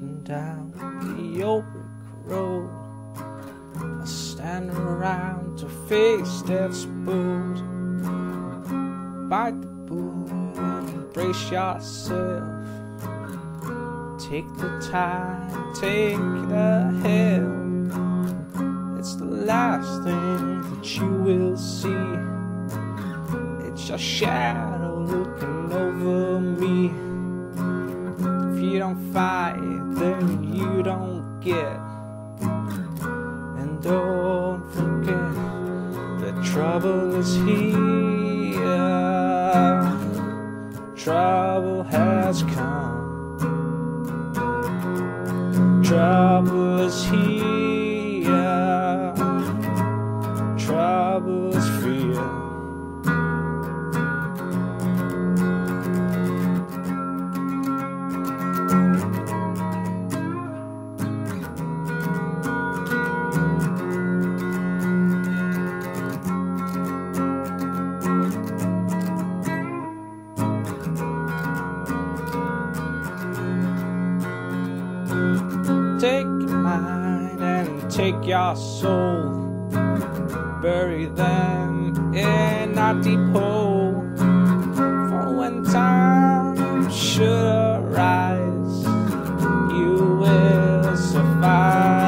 walking down the old brick road. I stand around to face that's bold. Bite the bullet and embrace yourself. Take the time, take the hell. It's the last thing that you will see. It's your shadow looking over me. If you don't fight, then you don't get. And don't forget that trouble is here. Trouble has come. Trouble is here. Trouble is fear. Take your mind and take your soul. Bury them in a deep hole. For when time should arise, you will survive.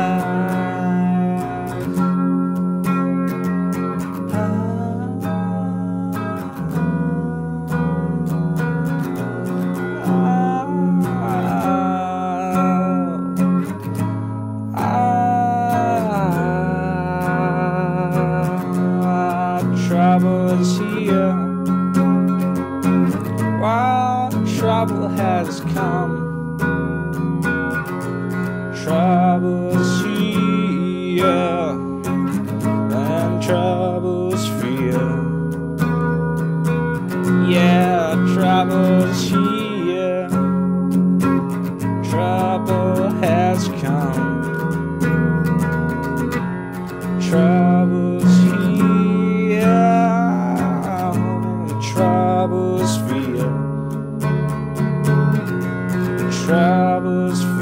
Trouble is here. While trouble has come, trouble is here, and trouble is fear. Yeah, trouble is here. Trouble has come. Trouble is here. Trouble is real. Trouble is real.